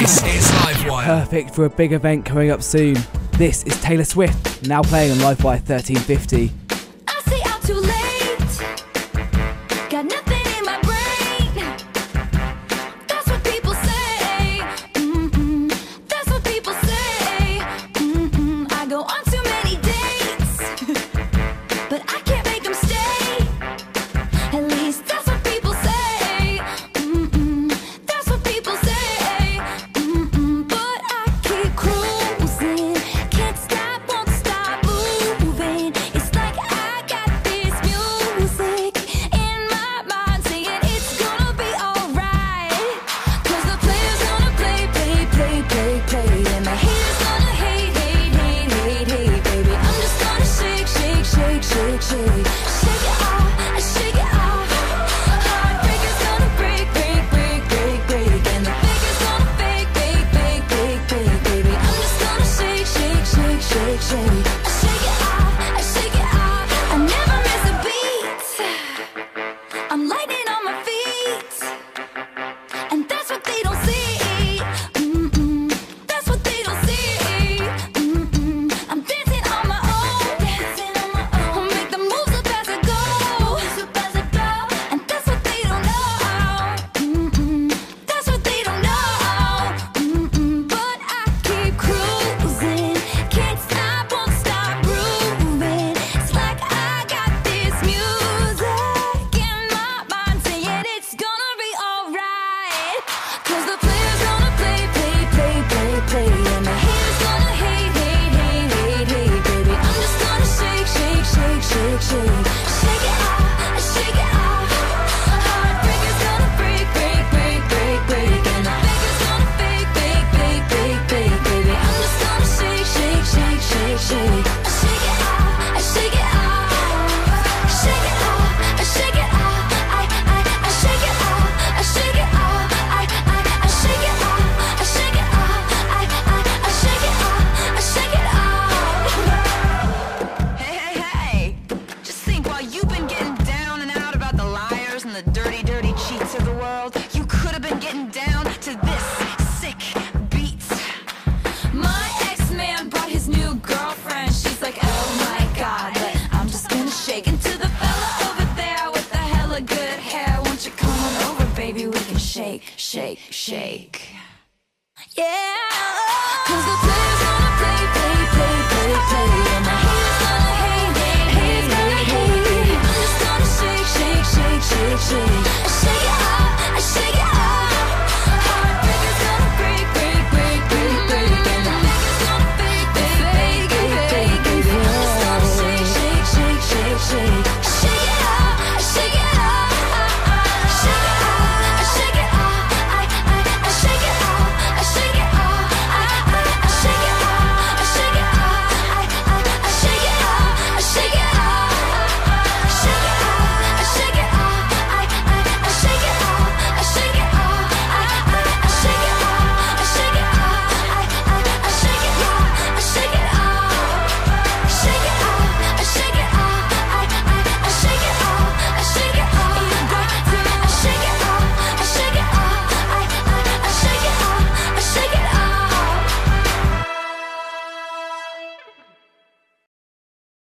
This is Livewire. Perfect for a big event coming up soon. This is Taylor Swift, now playing on Livewire 1350. Shake, shake, shake, shake, shake.